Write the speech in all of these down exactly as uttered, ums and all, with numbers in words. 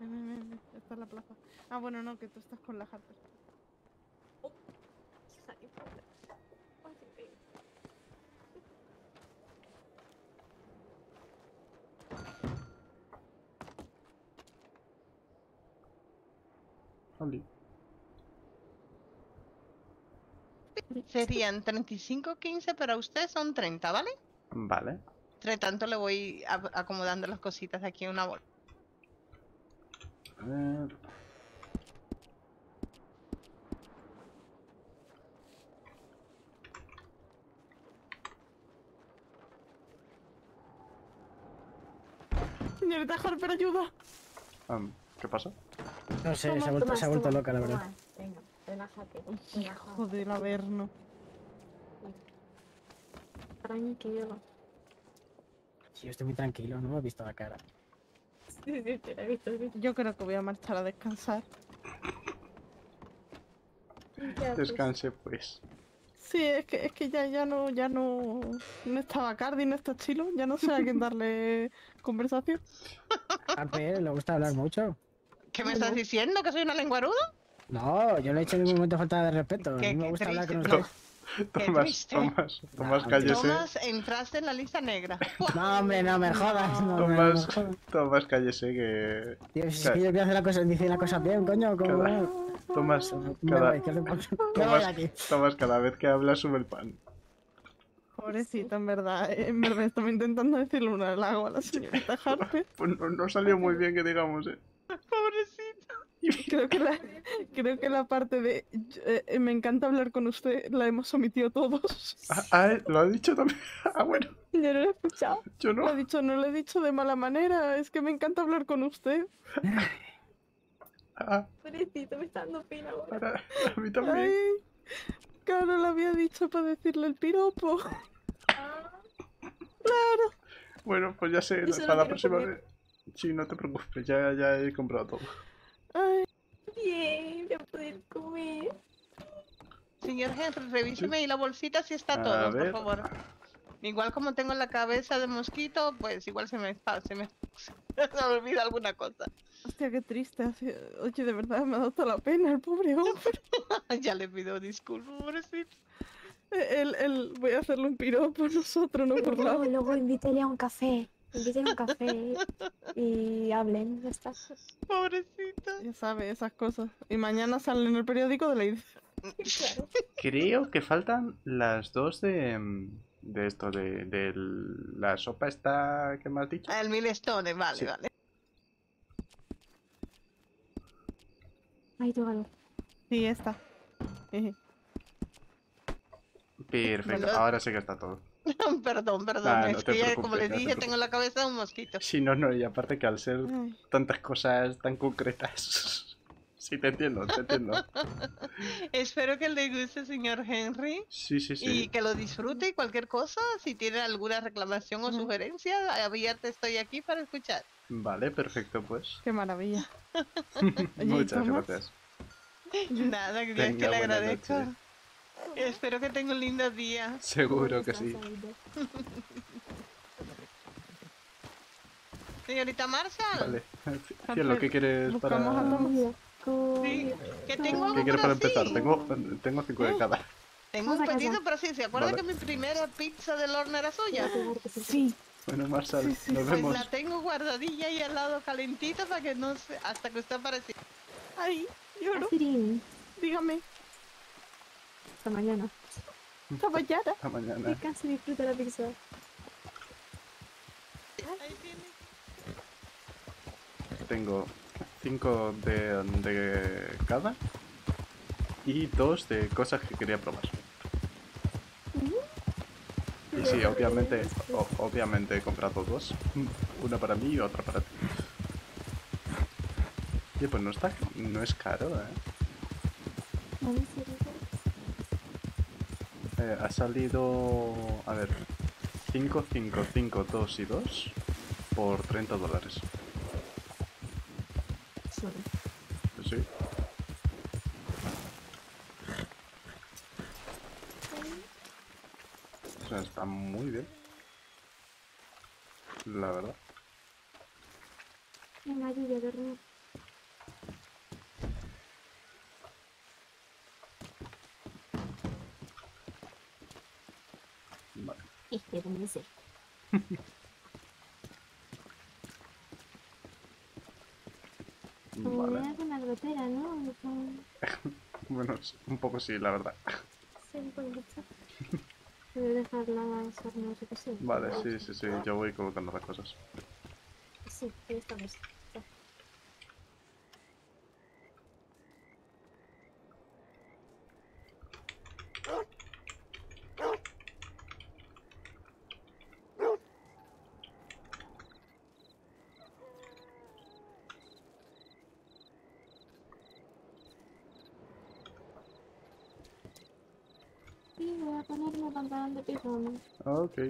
Ven, ven, ven. Esta es la plaza. Ah, bueno, no, que tú estás con la Harper. Oh. Andy. Serían treinta y cinco, quince, pero a usted son treinta, ¿vale? Vale. Entre tanto le voy acomodando las cositas aquí en una bolsa. A ver... Señorita Harper, ayuda. Um, ¿Qué pasa? No sé, toma, se ha vuelto, toma, se ha vuelto toma, loca, la verdad. Venga, relájate. Hijo del averno. Tranquilo. Sí, yo estoy muy tranquilo, no me he visto la cara. Sí, sí, te la he visto. Yo creo que voy a marchar a descansar. Descanse, pues. Sí, es que, es que ya, ya no, ya no, no está Bacardi, no está Chilo, ya no sé a quién darle conversación. A ver, ¿le gusta hablar mucho? ¿Qué me estás diciendo? ¿Que soy una lenguaruda? No, yo no he hecho en ningún momento falta de respeto. ¿Qué, no me gusta triste, hablar con ustedes. No. Tomás, Tomás, Tomás, no, cállese. Tomás, entraste en la lista negra. No, hombre, no me jodas. No, Tomás, me jodas. Tomás, cállese que... Tío, si es que yo quiero hacer la cosa, dice la cosa bien, coño, como... Cada... Tomás, cada... Tomás, Tomás, cada vez que hablas sube el pan. Pobrecito, en verdad. En verdad estaba intentando decirle un halago a la señorita Harper. Pues no, no salió muy bien que digamos, eh. Pobrecito. Creo que la, creo que la parte de eh, me encanta hablar con usted la hemos omitido todos. Ah, ah, lo ha dicho también. Ah, bueno. Yo no lo he escuchado. Yo no. Lo he dicho, no lo he dicho de mala manera. Es que me encanta hablar con usted. Ah. Pobrecito, me está dando pena ahora. A mí también. Ay, claro, lo había dicho para decirle el piropo. Ah. Claro. Bueno, pues ya sé, para la próxima vez. Sí, no te preocupes, ya, ya he comprado todo. Ay, bien, voy a poder comer. Señor Henry, revíseme ¿Sí? la bolsita si está a todo, ver. Por favor. Igual como tengo la cabeza de mosquito, pues igual se me, se me, se me olvida alguna cosa. Hostia, qué triste. Oye, de verdad me ha dado toda la pena el pobre hombre. Ya le pido disculpas, pobrecito. El, el, voy a hacerle un piropo por nosotros, no por nada. Luego invítale a un café. Inviten un café y hablen de estas cosas. Pobrecita. Ya sabe, esas cosas. Y mañana sale en el periódico de la idea. Claro. Creo que faltan las dos de... De esto, de, de la sopa está... ¿Qué me has dicho? El milestone, vale, sí. Vale. Ahí tú ganas. Sí, está. Perfecto, ahora sí que está todo. Perdón, perdón, ah, no es que ya, como les dije, no te tengo la cabeza de un mosquito. Sí, no, no, y aparte que al ser Ay. tantas cosas tan concretas. Sí, te entiendo, te entiendo. Espero que le guste, señor Henry. Sí, sí, sí. Y que lo disfrute y cualquier cosa. Si tiene alguna reclamación o sugerencia, abierta estoy aquí para escuchar. Vale, perfecto, pues. Qué maravilla. Oye, muchas gracias. Nada, que Dios que le agradezco. Noche. Espero que tenga un lindo día. Seguro que sí. Señorita Marshall. Vale. Cielo, ¿qué quieres para...? Sí. ¿Qué tengo ¿Qué quieres para empezar? Tengo, tengo cinco de cada. Tengo un pedido, pero sí, ¿se acuerdan vale. que mi primera pizza del horno era suya? Sí. Bueno, Marshall, sí, sí. nos vemos. Pues la tengo guardadilla ahí al lado calentita para que no se... hasta que usted apareciera. Ay, lloro. Asín. Dígame. Hasta mañana. Hasta mañana. Hasta mañana. Descansa y disfruta la pizza. Ahí tiene. Tengo cinco de, de cada y dos de cosas que quería probar. Uh-huh. Y sí, obviamente, o, obviamente he comprado dos. Una para mí y otra para ti. Oye, pues no está, no es caro, ¿eh? No, en serio. Eh, ha salido, a ver, cinco, cinco, cinco, dos y dos por treinta dólares. Sí. Sí. O sea, está muy bien. La verdad. Venga, yo voy a dormir. este convencer. Como vale. Con la gotera, ¿no? Con... bueno, un poco sí, la verdad. Sí, un poco. Voy a dejar las armas de cocina. Vale, sí, sí, sí, yo voy colocando las cosas. Sí, ahí estamos. Ponerme pantalón de pijama. Ok.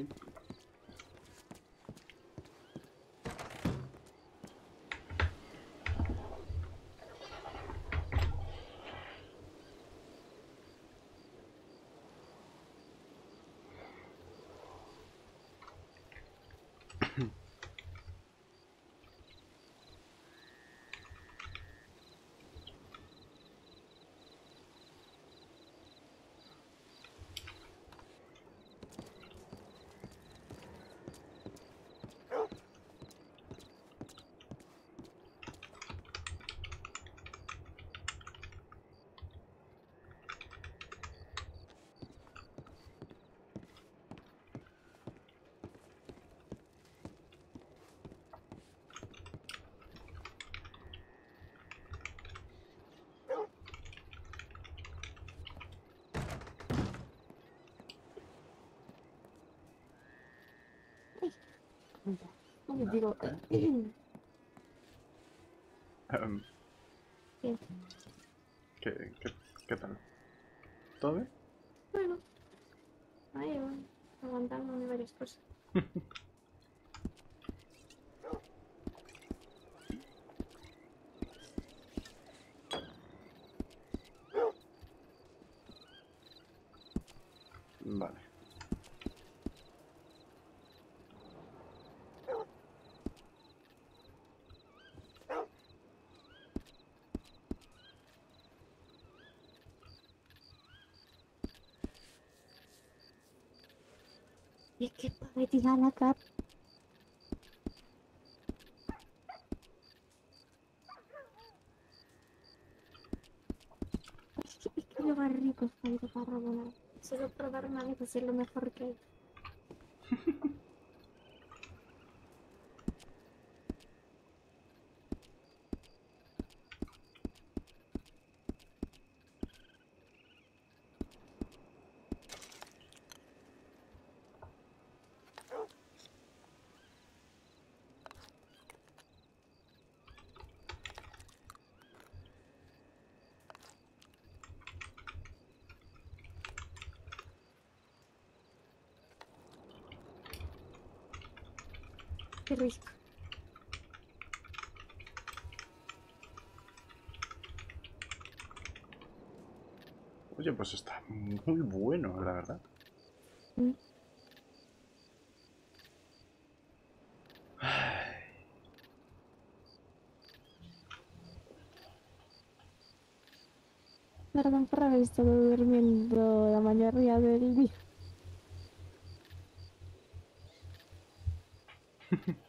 No les digo. um, ¿Qué? ¿Qué, qué, ¿Qué tal? ¿Todo bien? Bueno, ahí voy, aguantando de varias cosas. Vale. Es que puede tirar la capa. Es que, es que lo más rico es tanto para volar. Solo probar una vez es lo mejor que hay. Qué rico. Oye, pues está muy bueno, la verdad. ¿Mm? Perdón por haber estado durmiendo la mayoría del día.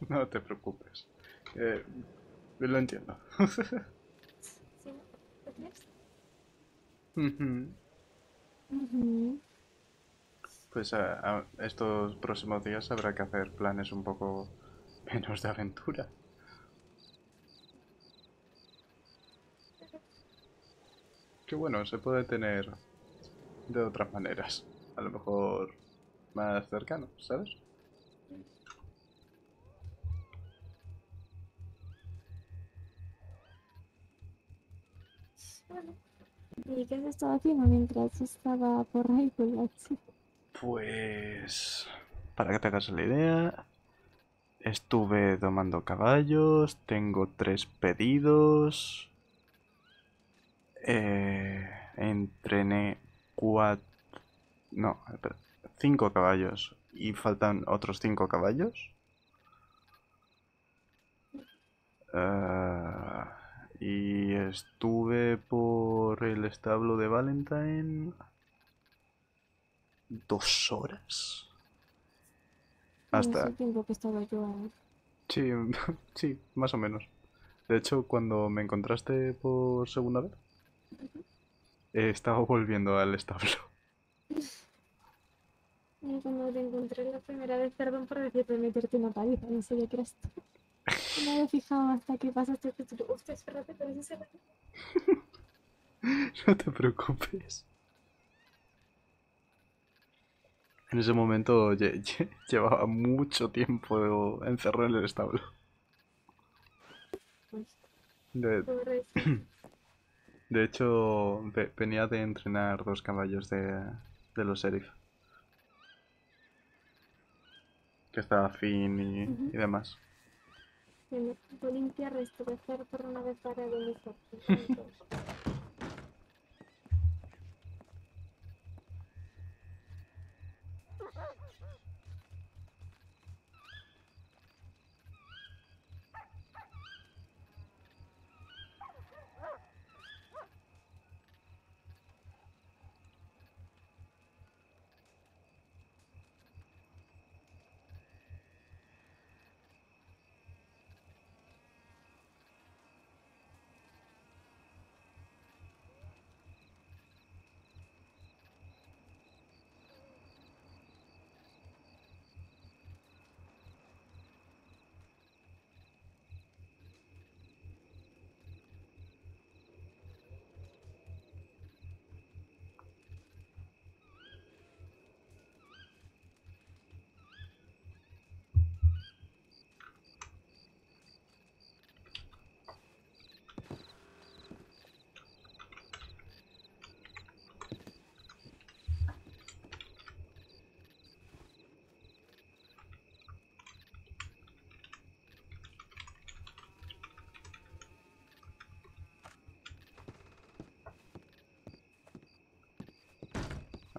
No te preocupes, eh, lo entiendo. ¿Sí? ¿Lo tienes? Uh-huh. Uh-huh. Pues a, a estos próximos días habrá que hacer planes un poco menos de aventura. Que bueno, se puede tener de otras maneras, a lo mejor más cercano, ¿sabes? ¿Y qué has estado haciendo mientras estaba por ahí con la chica? Pues... para que te hagas la idea... estuve domando caballos... tengo tres pedidos... Eh, entrené cuatro... no, espera... cinco caballos... y faltan otros cinco caballos... Uh... y estuve por el establo de Valentine dos horas Hasta... No sé tiempo que estaba yo... Sí, sí, más o menos. De hecho, cuando me encontraste por segunda vez, eh, estaba volviendo al establo. Y cuando te encontré la primera vez, perdón por decirte meterte una paliza, no sabía que eras tú. No me he fijado hasta que pasaste que tú... Hostia, espérate, pero ese será... No te preocupes. En ese momento lle lle llevaba mucho tiempo encerrado en el establo. De, de hecho, ve venía de entrenar dos caballos de, de los sheriff. Que estaba Finn y, uh-huh. y demás. Bueno, voy a limpiar esto, voy a hacer por una vez para de esto.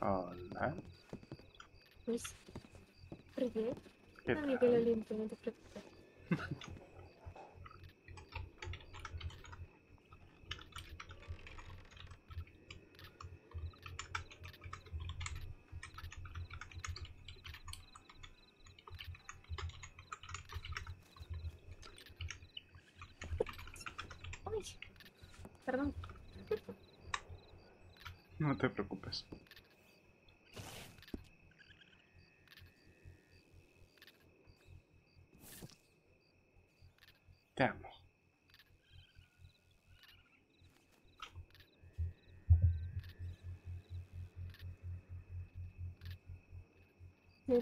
Hola. Pues, ¿por qué? A mí que lo limpio, no te preocupes. Uy, perdón. No te preocupes. Te amo. Yo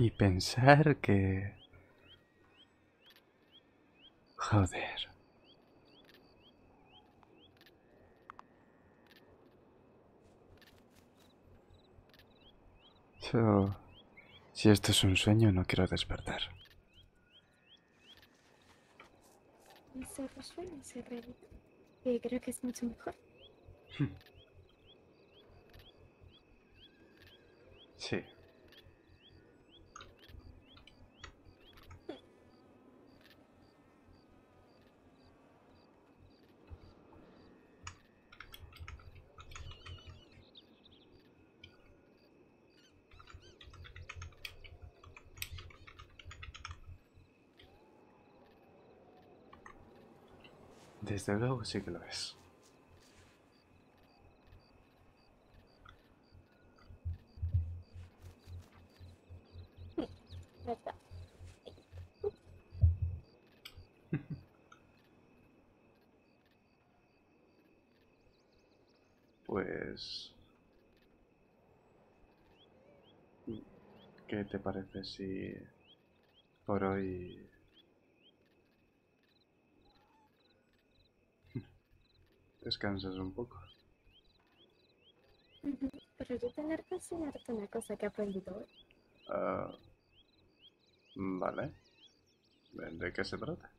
Y pensar que... Joder. Yo... Si esto es un sueño, no quiero despertar. Se resuelve, se resuelve. Y creo que es mucho mejor. Sí. Desde luego sí que lo es. Pues... ¿qué te parece si por hoy... descansas un poco? Pero yo tengo que enseñarte una cosa que he aprendido hoy. Uh, vale. ¿De qué se trata?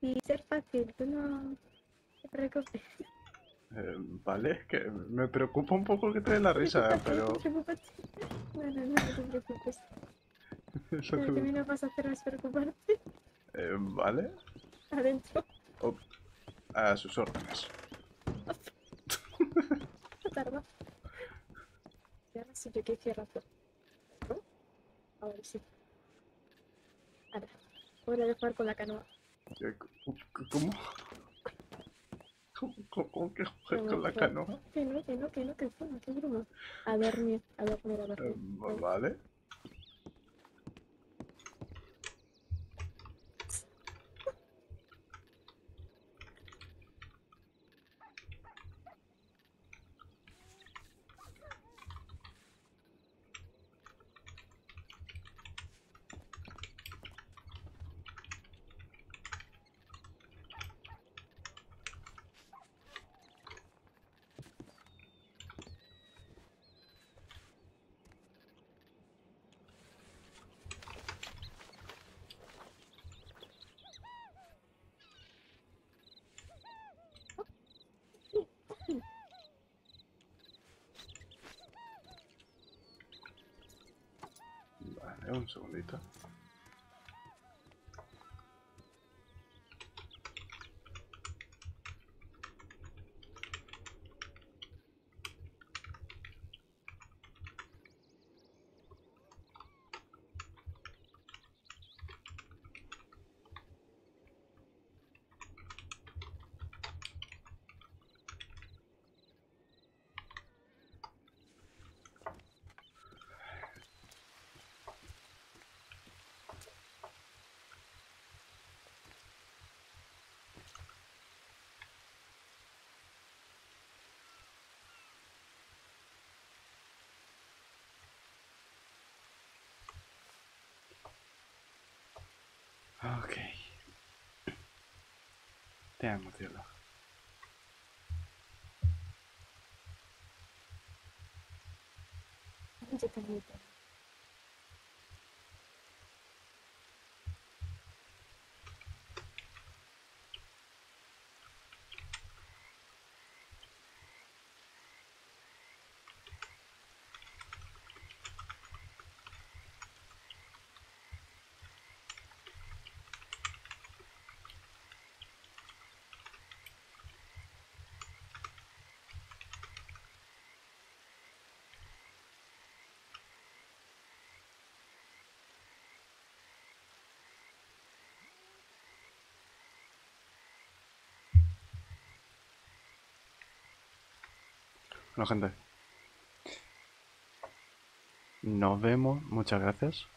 Y ser fácil, tú no te preocupes. Eh, vale, que me preocupa un poco que te dé la risa, pero... No, no, no te preocupes. Eso que... que no vas a hacer es preocuparte. Eh, vale. Adentro. Oh, a sus órdenes. No tarda. Ya no sé yo qué cierro. Ahora sí. Ahora. Hora de jugar con la canoa. ¿Cómo? ¿Cómo, cómo que juegas con la canoa? Que no, que no, que no, que broma, que broma. A dormir, a dormir, a dormir. Eh, vale. Un segundito. Ok. Te amo, cielo. Yo también. Bueno, gente, nos vemos, muchas gracias.